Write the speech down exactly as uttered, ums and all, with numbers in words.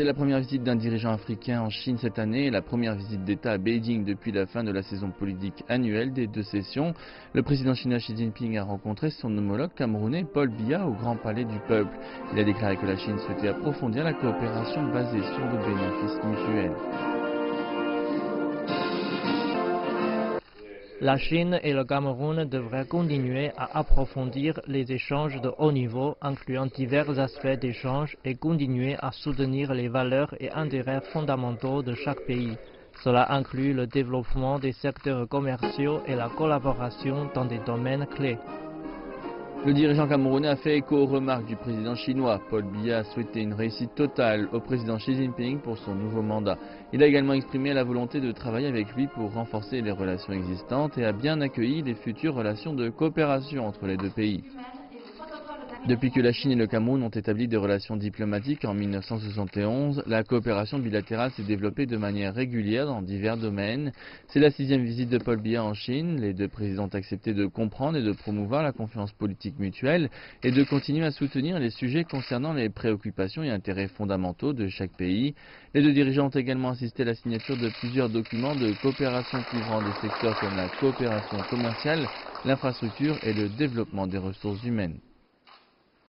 C'est la première visite d'un dirigeant africain en Chine cette année et la première visite d'État à Beijing depuis la fin de la saison politique annuelle des deux sessions. Le président chinois Xi Jinping a rencontré son homologue camerounais Paul Biya au Grand Palais du Peuple. Il a déclaré que la Chine souhaitait approfondir la coopération basée sur le bénéfice mutuel. La Chine et le Cameroun devraient continuer à approfondir les échanges de haut niveau, incluant divers aspects d'échanges, et continuer à soutenir les valeurs et intérêts fondamentaux de chaque pays. Cela inclut le développement des secteurs commerciaux et la collaboration dans des domaines clés. Le dirigeant camerounais a fait écho aux remarques du président chinois. Paul Biya a souhaité une réussite totale au président Xi Jinping pour son nouveau mandat. Il a également exprimé la volonté de travailler avec lui pour renforcer les relations existantes et a bien accueilli les futures relations de coopération entre les deux pays. Depuis que la Chine et le Cameroun ont établi des relations diplomatiques en mille neuf cent soixante et onze, la coopération bilatérale s'est développée de manière régulière dans divers domaines. C'est la sixième visite de Paul Biya en Chine. Les deux présidents ont accepté de comprendre et de promouvoir la confiance politique mutuelle et de continuer à soutenir les sujets concernant les préoccupations et intérêts fondamentaux de chaque pays. Les deux dirigeants ont également assisté à la signature de plusieurs documents de coopération couvrant des secteurs comme la coopération commerciale, l'infrastructure et le développement des ressources humaines.